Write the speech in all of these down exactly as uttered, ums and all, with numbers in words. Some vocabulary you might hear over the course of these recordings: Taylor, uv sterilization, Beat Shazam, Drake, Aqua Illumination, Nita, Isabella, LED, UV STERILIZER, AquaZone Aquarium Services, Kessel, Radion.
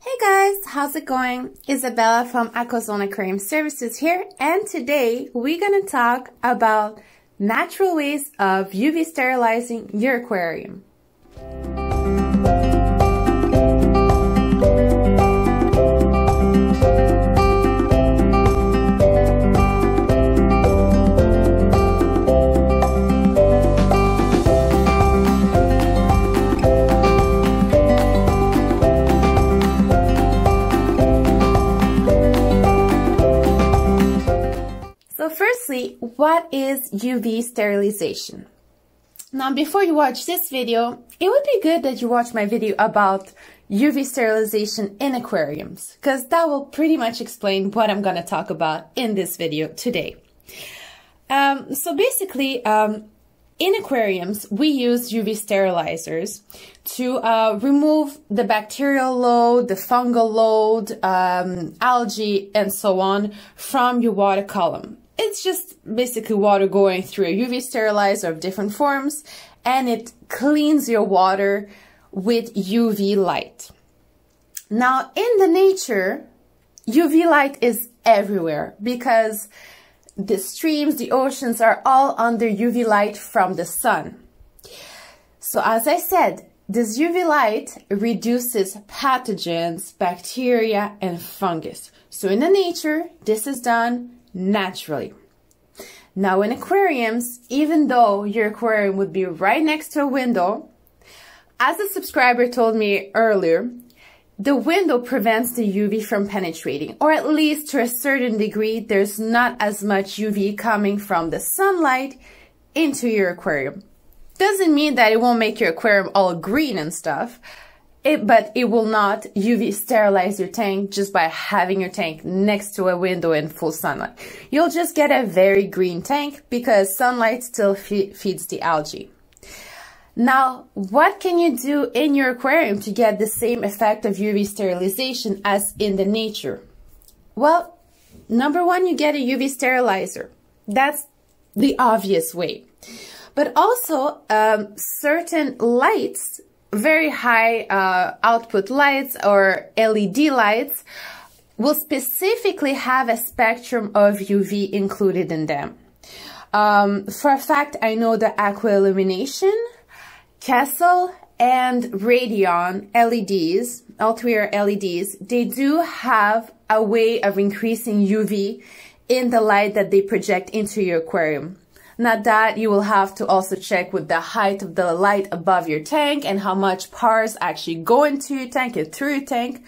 Hey guys, how's it going? Isabella from AquaZone Aquarium Services here, and today we're gonna talk about natural ways of U V sterilizing your aquarium. Firstly, what is U V sterilization? Now, before you watch this video, it would be good that you watch my video about U V sterilization in aquariums, because that will pretty much explain what I'm going to talk about in this video today. Um, so basically, um, in aquariums, we use U V sterilizers to uh, remove the bacterial load, the fungal load, um, algae, and so on from your water column. It's just basically water going through a U V sterilizer of different forms, and it cleans your water with U V light. Now, in the nature, U V light is everywhere because the streams, the oceans are all under U V light from the sun. So as I said, this U V light reduces pathogens, bacteria, and fungus. So in the nature, this is done naturally. Now in aquariums, even though your aquarium would be right next to a window, as a subscriber told me earlier, the window prevents the U V from penetrating, or at least to a certain degree, there's not as much U V coming from the sunlight into your aquarium. Doesn't mean that it won't make your aquarium all green and stuff, It, but it will not U V sterilize your tank just by having your tank next to a window in full sunlight. You'll just get a very green tank because sunlight still fe- feeds the algae. Now, what can you do in your aquarium to get the same effect of U V sterilization as in the nature? Well, number one, you get a U V sterilizer. That's the obvious way. But also, um, certain lights, very high uh, output lights or L E D lights, will specifically have a spectrum of U V included in them. Um, for a fact, I know the Aqua Illumination, Kessel, and Radion L E Ds, all three are L E Ds, they do have a way of increasing U V in the light that they project into your aquarium. Not that you will have to also check with the height of the light above your tank and how much P A Rs actually go into your tank and through your tank,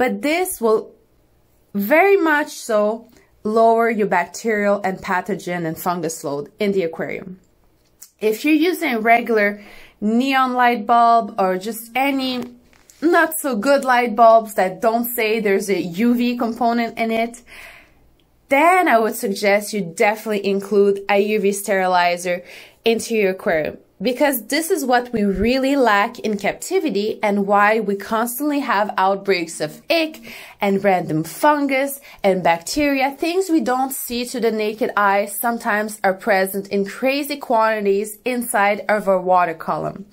but this will very much so lower your bacterial and pathogen and fungus load in the aquarium. If you're using a regular neon light bulb or just any not so good light bulbs that don't say there's a U V component in it, then I would suggest you definitely include a U V sterilizer into your aquarium, because this is what we really lack in captivity and why we constantly have outbreaks of ick and random fungus and bacteria. Things we don't see to the naked eye sometimes are present in crazy quantities inside of our water column.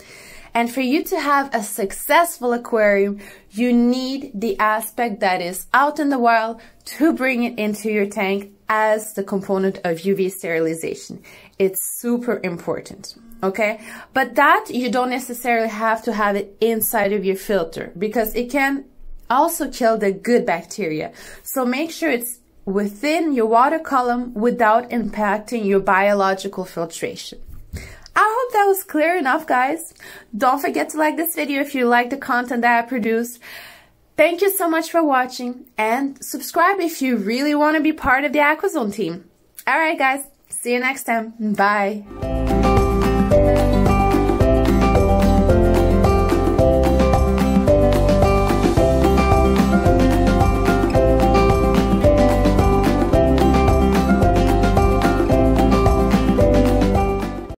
And for you to have a successful aquarium, you need the aspect that is out in the wild to bring it into your tank as the component of U V sterilization. It's super important, okay? But that you don't necessarily have to have it inside of your filter, because it can also kill the good bacteria. So make sure it's within your water column without impacting your biological filtration. I hope that was clear enough, guys. Don't forget to like this video if you like the content that I produce. Thank you so much for watching, and subscribe if you really want to be part of the AquaZone team. All right, guys. See you next time. Bye.